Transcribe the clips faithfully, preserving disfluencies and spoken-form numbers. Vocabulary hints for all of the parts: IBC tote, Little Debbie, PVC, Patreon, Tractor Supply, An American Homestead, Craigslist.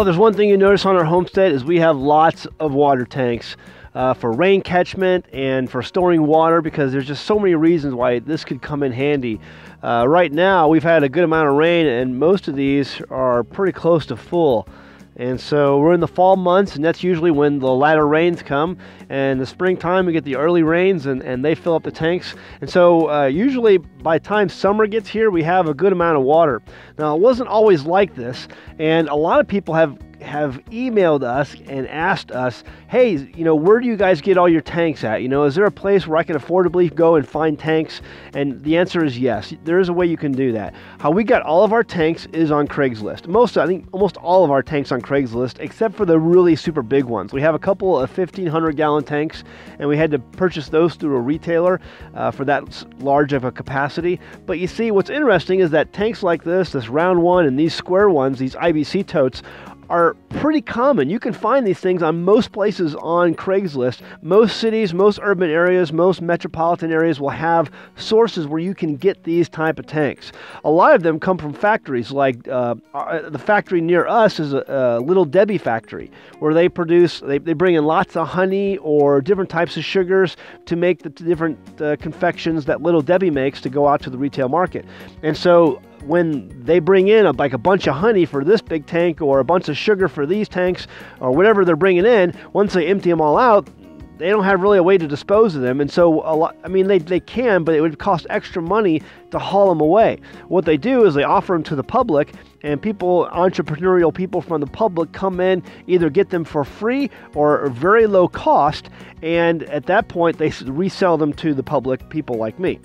Well, there's one thing you notice on our homestead is we have lots of water tanks uh, for rain catchment and for storing water, because there's just so many reasons why this could come in handy. Uh, right now we've had a good amount of rain and most of these are pretty close to full. And so we're in the fall months, and that's usually when the latter rains come, and the springtime we get the early rains and, and they fill up the tanks. And so uh, usually by the time summer gets here, we have a good amount of water. Now, it wasn't always like this, and a lot of people have have emailed us and asked us, hey, you know, where do you guys get all your tanks at? You know, is there a place where I can affordably go and find tanks? And the answer is yes, there is a way you can do that. How we got all of our tanks is on Craigslist. Most, I think almost all of our tanks on Craigslist, except for the really super big ones. We have a couple of fifteen hundred gallon tanks, and we had to purchase those through a retailer uh, for that large of a capacity. But you see, what's interesting is that tanks like this, this round one and these square ones, these I B C totes, are pretty common. You can find these things on most places on Craigslist. Most cities, most urban areas, most metropolitan areas will have sources where you can get these type of tanks. A lot of them come from factories, like uh, the factory near us is a, a Little Debbie factory, where they produce, they, they bring in lots of honey or different types of sugars to make the different uh, confections that Little Debbie makes to go out to the retail market. And so when they bring in a, like a bunch of honey for this big tank or a bunch of sugar for these tanks or whatever they're bringing in, once they empty them all out, they don't have really a way to dispose of them. And so a lot, I mean, they, they can, but it would cost extra money to haul them away. What they do is they offer them to the public, and people, entrepreneurial people from the public come in, either get them for free or very low cost. And at that point, they resell them to the public, people like me.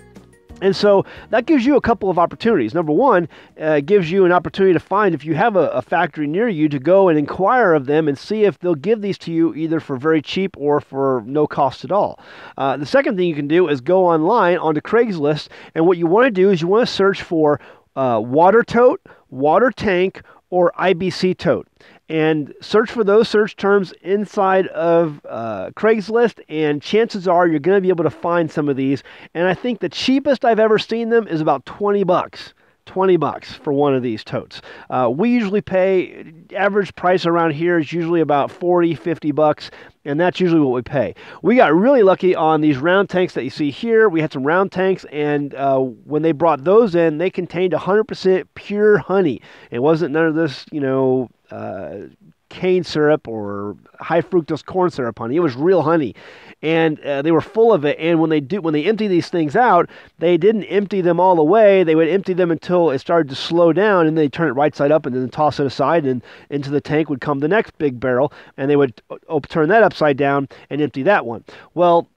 And so that gives you a couple of opportunities. Number one, uh, gives you an opportunity to find, if you have a, a factory near you, to go and inquire of them and see if they'll give these to you either for very cheap or for no cost at all. Uh, the second thing you can do is go online onto Craigslist, and what you want to do is you want to search for uh, water tote, water tank, or I B C tote, and search for those search terms inside of uh, Craigslist, and chances are you're going to be able to find some of these. And I think the cheapest I've ever seen them is about twenty bucks. twenty bucks for one of these totes. Uh, we usually pay, average price around here is usually about forty, fifty bucks, and that's usually what we pay. We got really lucky on these round tanks that you see here. We had some round tanks, and uh, when they brought those in, they contained one hundred percent pure honey. It wasn't none of this, you know, uh, cane syrup or high fructose corn syrup honey. It was real honey, and uh, they were full of it. And when they do, when they empty these things out, they didn't empty them all the way. They would empty them until it started to slow down, and they turn it right side up and then toss it aside, and into the tank would come the next big barrel, and they would turn that upside down and empty that one. Well,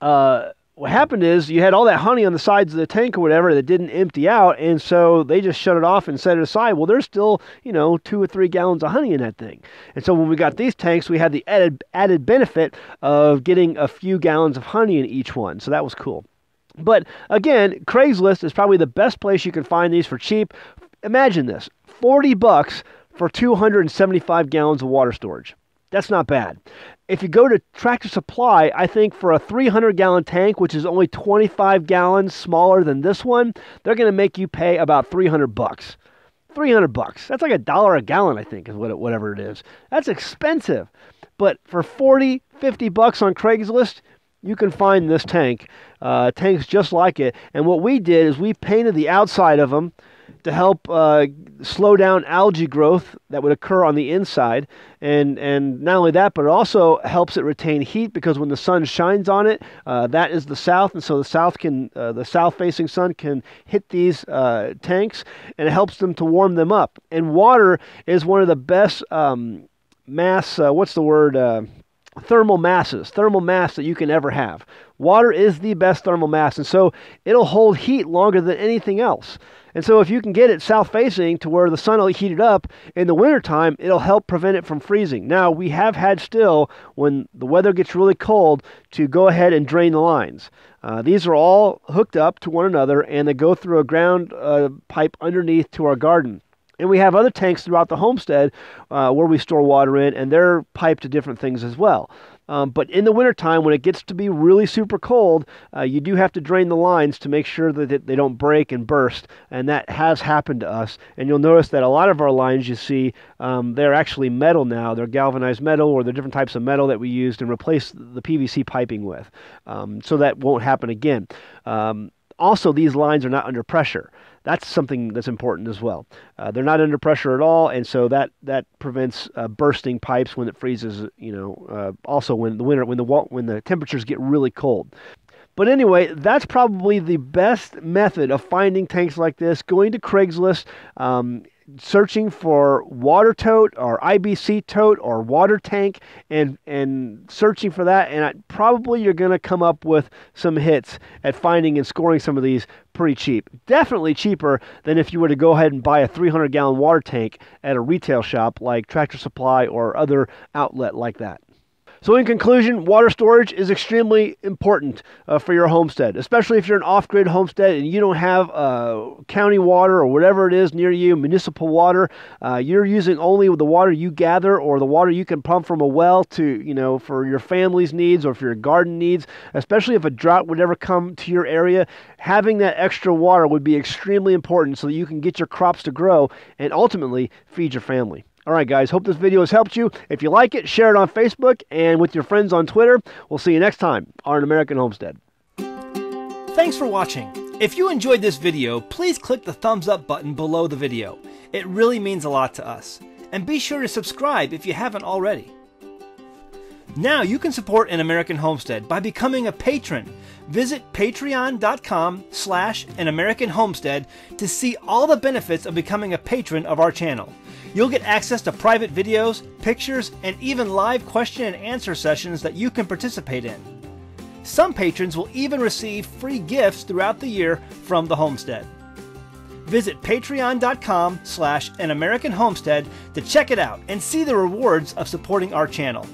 uh, what happened is you had all that honey on the sides of the tank or whatever that didn't empty out, and so they just shut it off and set it aside. Well, there's still, you know, two or three gallons of honey in that thing. And so when we got these tanks, we had the added, added benefit of getting a few gallons of honey in each one. So that was cool. But again, Craigslist is probably the best place you can find these for cheap. Imagine this, forty bucks for two hundred seventy-five gallons of water storage. That's not bad. If you go to Tractor Supply, I think for a three hundred gallon tank, which is only twenty-five gallons smaller than this one, they're going to make you pay about three hundred bucks. three hundred bucks. That's like a dollar a gallon, I think, is what it, whatever it is. That's expensive. But for forty, fifty bucks on Craigslist, you can find this tank, uh, tanks just like it. And what we did is we painted the outside of them to help uh, slow down algae growth that would occur on the inside. And, and not only that, but it also helps it retain heat, because when the sun shines on it, uh, that is the south, and so the south can, uh, the south-facing sun can hit these uh, tanks, and it helps them to warm them up. And water is one of the best um, mass, uh, what's the word, uh, thermal masses, thermal mass that you can ever have. Water is the best thermal mass, and so it'll hold heat longer than anything else. And so if you can get it south-facing to where the sun will heat it up in the wintertime, it'll help prevent it from freezing. Now, we have had still, when the weather gets really cold, to go ahead and drain the lines. Uh, these are all hooked up to one another, and they go through a ground uh, pipe underneath to our garden. And we have other tanks throughout the homestead uh, where we store water in, and they're piped to different things as well. Um, but in the wintertime, when it gets to be really super cold, uh, you do have to drain the lines to make sure that they don't break and burst, and that has happened to us. And you'll notice that a lot of our lines you see, um, they're actually metal now. They're galvanized metal, or they're different types of metal that we used and replaced the P V C piping with, um, so that won't happen again. Um, also, these lines are not under pressure. That's something that's important as well. Uh, they're not under pressure at all, and so that that prevents uh, bursting pipes when it freezes. You know, uh, also when the winter when the when the temperatures get really cold. But anyway, that's probably the best method of finding tanks like this. Going to Craigslist, um, searching for water tote or I B C tote or water tank, and and searching for that, and I, probably you're going to come up with some hits at finding and scoring some of these. Pretty cheap. Definitely cheaper than if you were to go ahead and buy a three hundred gallon water tank at a retail shop like Tractor Supply or other outlet like that. So in conclusion, water storage is extremely important uh, for your homestead, especially if you're an off-grid homestead and you don't have uh, county water or whatever it is near you, municipal water. Uh, you're using only the water you gather or the water you can pump from a well to, you know, for your family's needs or for your garden needs. Especially if a drought would ever come to your area, having that extra water would be extremely important so that you can get your crops to grow and ultimately feed your family. All right, guys, hope this video has helped you. If you like it, share it on Facebook and with your friends on Twitter. We'll see you next time on An American Homestead. Thanks for watching. If you enjoyed this video, please click the thumbs up button below the video. It really means a lot to us. And be sure to subscribe if you haven't already. Now you can support An American Homestead by becoming a patron. Visit patreon.com slash An American Homestead to see all the benefits of becoming a patron of our channel. You'll get access to private videos, pictures, and even live question and answer sessions that you can participate in. Some patrons will even receive free gifts throughout the year from the homestead. Visit patreon.com slash An American Homestead to check it out and see the rewards of supporting our channel.